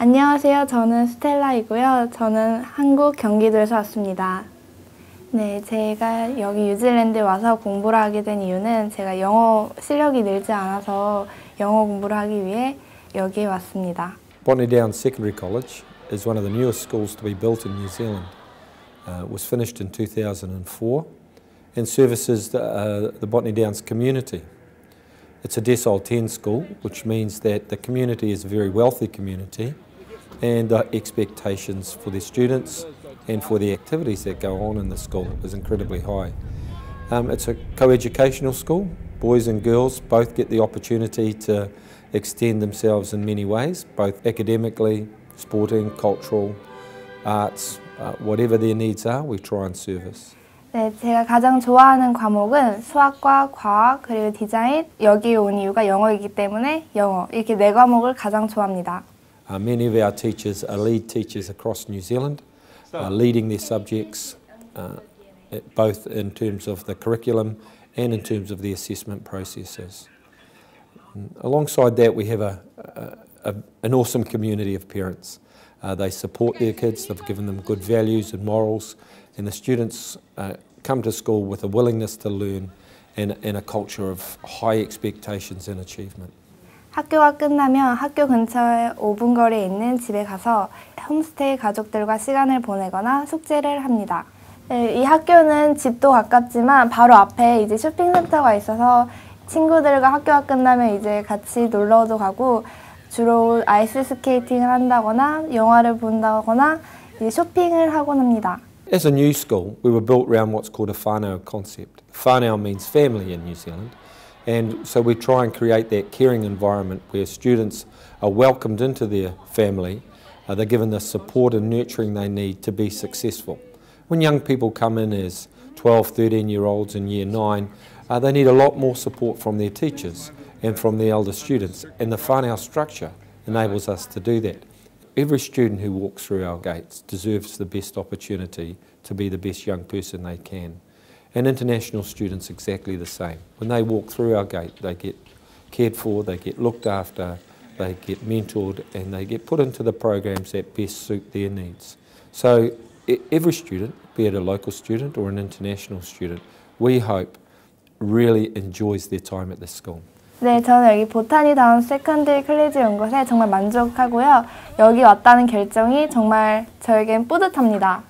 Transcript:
안녕하세요. 저는 스텔라이고요. 저는 한국 경기도에서 왔습니다. 네, 제가 여기 뉴질랜드에 와서 공부를 하게 된 이유는 제가 영어 실력이 늘지 않아서 영어 공부를 하기 위해 여기에 왔습니다. Botany Downs Secondary College is one of the newest schools to be built in New Zealand. It was finished in 2004 and services the Botany Downs community. It's a Decile 10 school, which means that the community is a very wealthy community and the expectations for their students and for the activities that go on in the school is incredibly high. It's a co-educational school. Boys and girls both get the opportunity to extend themselves in many ways, both academically, sporting, cultural, arts, whatever their needs are, we try and service. 네, 제가 가장 좋아하는 과목은 수학과 과학 그리고 디자인. 여기 온 이유가 영어이기 때문에 영어 이렇게 네 과목을 가장 좋아합니다. Many of our teachers are lead teachers across New Zealand, leading their subjects both in terms of the curriculum and in terms of the assessment processes. Alongside that, we have an awesome community of parents. They support their kids, they've given them good values and morals, and the students come to school with a willingness to learn and a culture of high expectations and achievement. 학교가 끝나면 학교 근처에 5분 거리에 있는 집에 가서 홈스테이 가족들과 시간을 보내거나 숙제를 합니다. 이 학교는 집도 가깝지만 바로 앞에 이제 쇼핑센터가 있어서 친구들과 학교가 끝나면 이제 같이 놀러도 가고 주로 아이스 스케이팅을 한다거나 영화를 본다거나 쇼핑을 하곤 합니다. As a new school, we were built around what's called a whānau concept. Whānau means family in New Zealand, and so we try and create that caring environment where students are welcomed into their family, they're given the support and nurturing they need to be successful. When young people come in as 12, 13-year-olds in Year 9, they need a lot more support from their teachers and from the elder students, and the whānau structure enables us to do that. Every student who walks through our gates deserves the best opportunity to be the best young person they can. And international students exactly the same. When they walk through our gate, they get cared for, they get looked after, they get mentored, and they get put into the programs that best suit their needs. So every student, be it a local student or an international student, we hope really enjoys their time at this school. 네, 저는 여기 보타니 다운스 세컨드리 컬리지에 온 것에 정말 만족하고요. 여기 왔다는 결정이 정말 저에겐 뿌듯합니다.